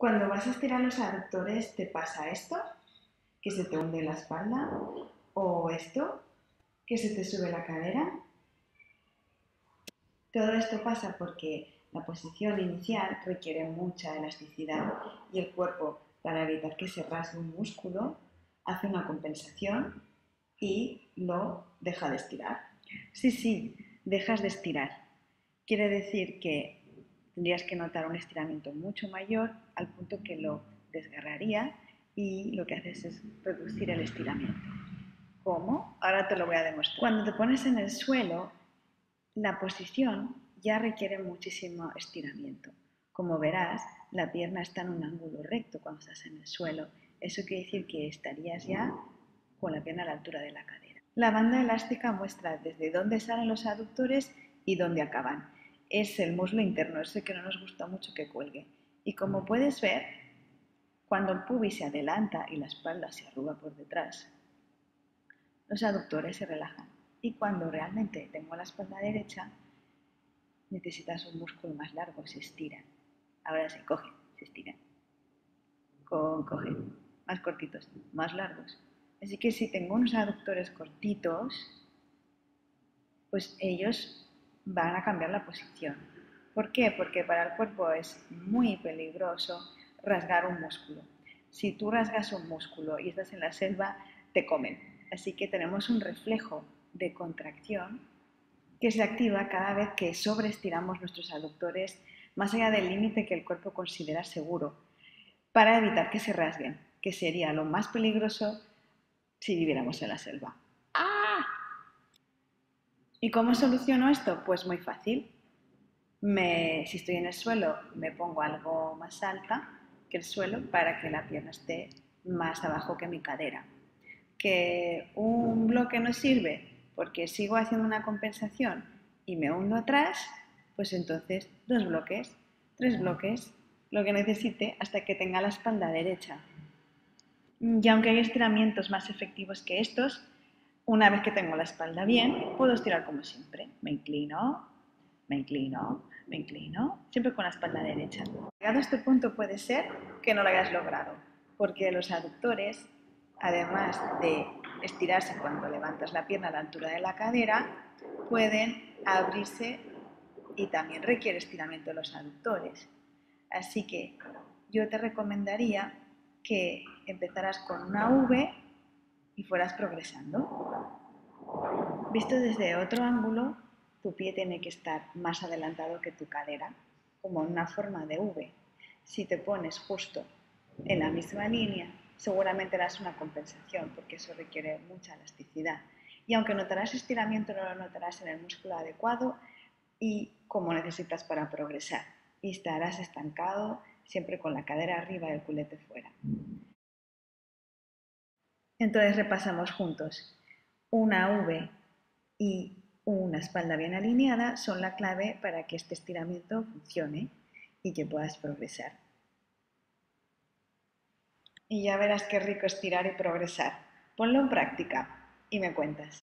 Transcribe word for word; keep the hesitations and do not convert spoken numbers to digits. Cuando vas a estirar los aductores, ¿te pasa esto? ¿Que se te hunde la espalda? ¿O esto? ¿Que se te sube la cadera? Todo esto pasa porque la posición inicial requiere mucha elasticidad y el cuerpo, para evitar que se rasgue un músculo, hace una compensación y lo deja de estirar. Sí, sí, dejas de estirar. Quiere decir que tendrías que notar un estiramiento mucho mayor al punto que lo desgarraría y lo que haces es reducir el estiramiento. ¿Cómo? Ahora te lo voy a demostrar. Cuando te pones en el suelo, la posición ya requiere muchísimo estiramiento. Como verás, la pierna está en un ángulo recto cuando estás en el suelo. Eso quiere decir que estarías ya con la pierna a la altura de la cadera. La banda elástica muestra desde dónde salen los aductores y dónde acaban. Es el muslo interno, ese que no nos gusta mucho que cuelgue. Y como puedes ver, cuando el pubis se adelanta y la espalda se arruga por detrás, los aductores se relajan. Y cuando realmente tengo la espalda derecha, necesitas un músculo más largo, se estira. Ahora se coge, se estira. Con coge. Más cortitos, más largos. Así que si tengo unos aductores cortitos, pues ellos van a cambiar la posición. ¿Por qué? Porque para el cuerpo es muy peligroso rasgar un músculo. Si tú rasgas un músculo y estás en la selva, te comen. Así que tenemos un reflejo de contracción que se activa cada vez que sobreestiramos nuestros aductores más allá del límite que el cuerpo considera seguro, para evitar que se rasguen, que sería lo más peligroso si viviéramos en la selva. ¡Ah! ¿Y cómo soluciono esto? Pues muy fácil. Me, si estoy en el suelo, me pongo algo más alta que el suelo para que la pierna esté más abajo que mi cadera. ¿Que un bloque no sirve porque sigo haciendo una compensación y me hundo atrás? Pues entonces dos bloques, tres bloques, lo que necesite hasta que tenga la espalda derecha. Y aunque hay estiramientos más efectivos que estos, una vez que tengo la espalda bien, puedo estirar como siempre. Me inclino, me inclino, me inclino, siempre con la espalda derecha. Llegado a este punto puede ser que no lo hayas logrado, porque los aductores, además de estirarse cuando levantas la pierna a la altura de la cadera, pueden abrirse y también requiere estiramiento de los aductores. Así que yo te recomendaría que empezaras con una V y fueras progresando. Visto desde otro ángulo, tu pie tiene que estar más adelantado que tu cadera, como en una forma de V. Si te pones justo en la misma línea, seguramente harás una compensación porque eso requiere mucha elasticidad. Y aunque notarás estiramiento, no lo notarás en el músculo adecuado y como necesitas para progresar. Y estarás estancado, siempre con la cadera arriba y el culete fuera. Entonces repasamos juntos. Una V y una espalda bien alineada son la clave para que este estiramiento funcione y que puedas progresar. Y ya verás qué rico estirar y progresar. Ponlo en práctica y me cuentas.